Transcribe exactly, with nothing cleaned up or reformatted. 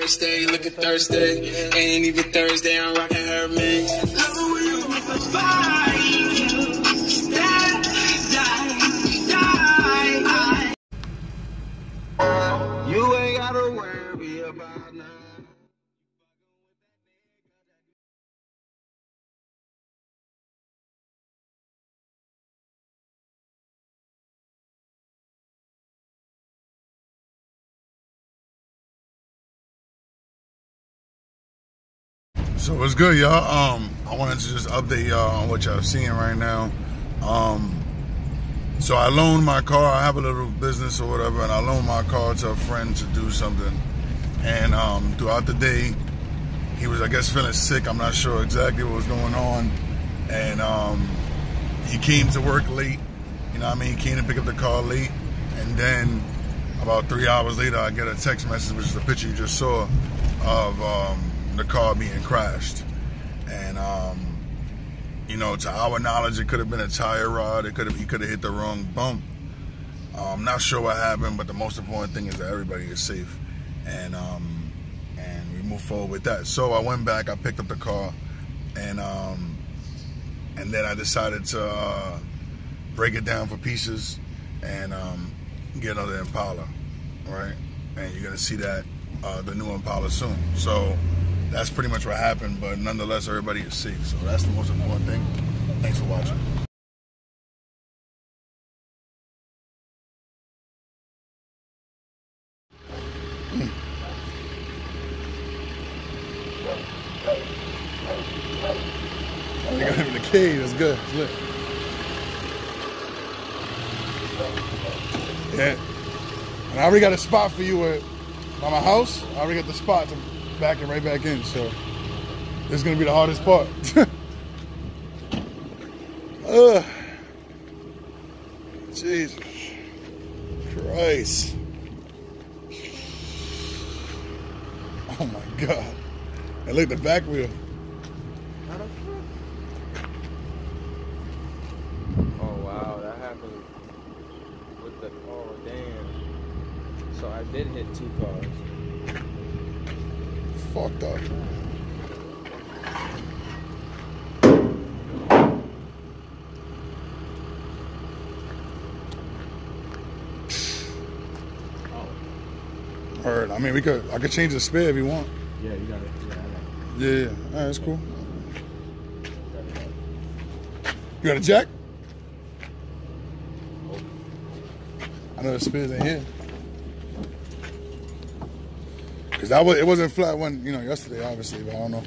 Thursday, looking Thursday, ain't even Thursday, I'm rocking her mix. Love the way you make the fight, die, die, die. You ain't gotta worry about nothing. So what's good, y'all? Um, I wanted to just update y'all on what y'all seeing right now. Um, so I loaned my car. I have a little business or whatever, and I loaned my car to a friend to do something. And um, throughout the day, he was, I guess, feeling sick. I'm not sure exactly what was going on. And um, he came to work late. You know what I mean? He came to pick up the car late. And then about three hours later, I get a text message, which is the picture you just saw of... Um, the car being crashed. And um you know, to our knowledge, it could have been a tire rod. It could have he could have hit the wrong bump. I'm not sure what happened, but the most important thing is that everybody is safe, and um and we move forward with that. So I went back, I picked up the car, and um and then I decided to uh, break it down for pieces and um get another Impala, right? And you're gonna see that uh the new Impala soon. So that's pretty much what happened, but nonetheless, everybody is safe. So that's the most important thing. Thanks for watching. I got him in the cave. It's good. It's lit. Yeah. And I already got a spot for you at, by my house. I already got the spot to back and right back in, so this is gonna be the hardest part. Ugh. Jesus Christ. Oh my God. And look at the back wheel. Oh wow, that happened with the car. Oh, damn. So I did hit two cars. Fucked up. Oh. Alright, I mean, we could, I could change the spare if you want. Yeah, you got it. Yeah, yeah, yeah. Alright, that's cool. You got a jack? I know the spares ain't here. Cause that was, it wasn't flat one, you know, yesterday, obviously, but I don't know.